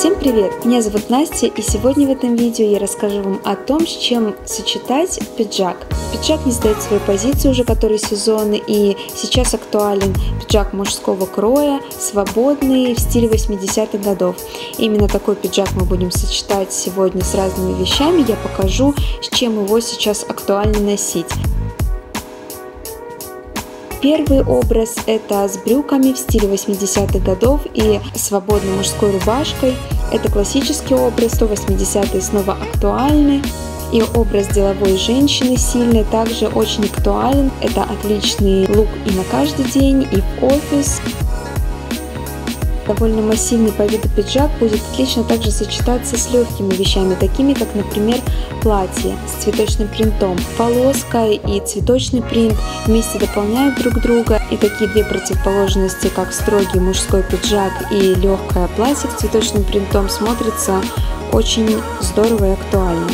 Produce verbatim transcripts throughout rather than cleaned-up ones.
Всем привет! Меня зовут Настя, и сегодня в этом видео я расскажу вам о том, с чем сочетать пиджак. Пиджак не сдает свою позицию уже который сезон, и сейчас актуален пиджак мужского кроя, свободный, в стиле восьмидесятых годов. Именно такой пиджак мы будем сочетать сегодня с разными вещами. Я покажу, с чем его сейчас актуально носить. Первый образ – это с брюками в стиле восьмидесятых годов и свободной мужской рубашкой. Это классический образ, восьмидесятые снова актуальны. И образ деловой женщины сильный также очень актуален. Это отличный лук и на каждый день, и в офис. Довольно массивный по виду пиджак будет отлично также сочетаться с легкими вещами, такими как, например, платье с цветочным принтом, полоска и цветочный принт вместе дополняют друг друга. И такие две противоположности, как строгий мужской пиджак и легкое платье с цветочным принтом, смотрятся очень здорово и актуально.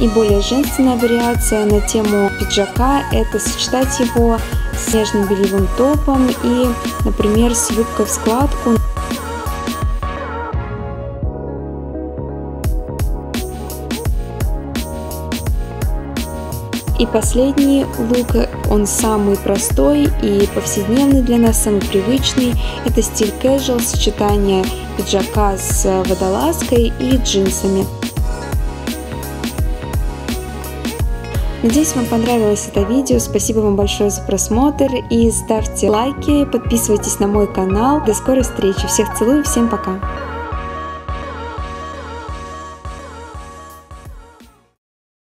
И более женственная вариация на тему пиджака – это сочетать его с нежным бельевым топом и, например, с юбкой в складку. И последний лук, он самый простой и повседневный для нас, самый привычный. Это стиль casual, сочетание пиджака с водолазкой и джинсами. Надеюсь, вам понравилось это видео. Спасибо вам большое за просмотр. И ставьте лайки, подписывайтесь на мой канал. До скорой встречи. Всех целую, всем пока.